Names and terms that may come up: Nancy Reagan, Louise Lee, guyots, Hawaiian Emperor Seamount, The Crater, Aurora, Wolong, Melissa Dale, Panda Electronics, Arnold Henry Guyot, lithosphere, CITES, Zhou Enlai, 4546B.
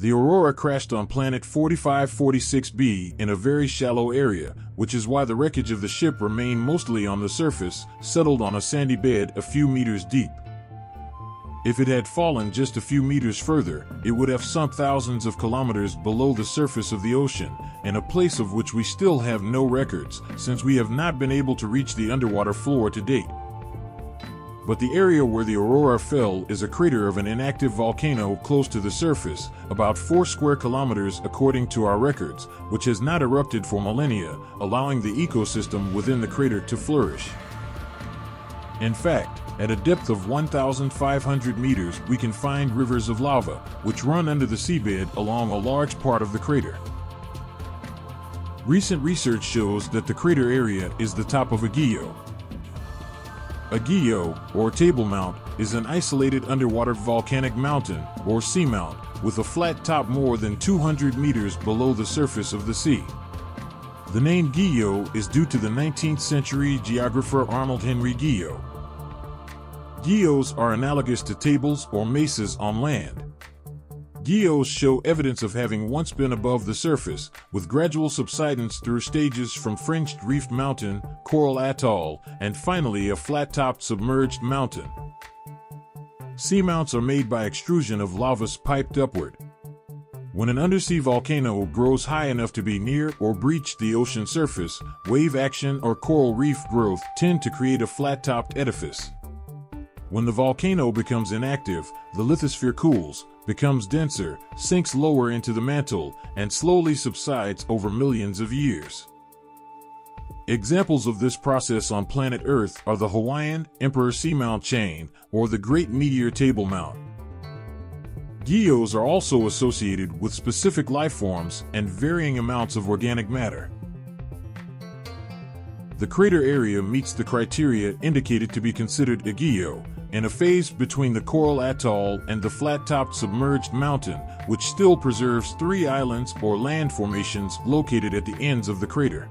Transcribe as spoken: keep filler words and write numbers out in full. The Aurora crashed on planet forty-five forty-six B in a very shallow area, which is why the wreckage of the ship remained mostly on the surface, settled on a sandy bed a few meters deep. If it had fallen just a few meters further, it would have sunk thousands of kilometers below the surface of the ocean, and a place of which we still have no records, since we have not been able to reach the underwater floor to date. But the area where the Aurora fell is a crater of an inactive volcano close to the surface, about four square kilometers according to our records, which has not erupted for millennia, allowing the ecosystem within the crater to flourish. In fact, at a depth of one thousand five hundred meters, we can find rivers of lava, which run under the seabed along a large part of the crater. Recent research shows that the crater area is the top of a guyot. A guyot, or table mount, is an isolated underwater volcanic mountain, or seamount, with a flat top more than two hundred meters below the surface of the sea. The name guyot is due to the nineteenth century geographer Arnold Henry Guyot. Guyots are analogous to tables or mesas on land. Guyots show evidence of having once been above the surface, with gradual subsidence through stages from fringed reef mountain, coral atoll, and finally a flat-topped submerged mountain. Seamounts are made by extrusion of lavas piped upward. When an undersea volcano grows high enough to be near or breach the ocean surface, wave action or coral reef growth tend to create a flat-topped edifice. When the volcano becomes inactive, the lithosphere cools, becomes denser, sinks lower into the mantle, and slowly subsides over millions of years. Examples of this process on planet Earth are the Hawaiian Emperor Seamount chain, or the Great Meteor Table Mount. Guyots are also associated with specific lifeforms and varying amounts of organic matter. The crater area meets the criteria indicated to be considered a guyot, in a phase between the coral atoll and the flat-topped submerged mountain, which still preserves three islands or land formations located at the ends of the crater.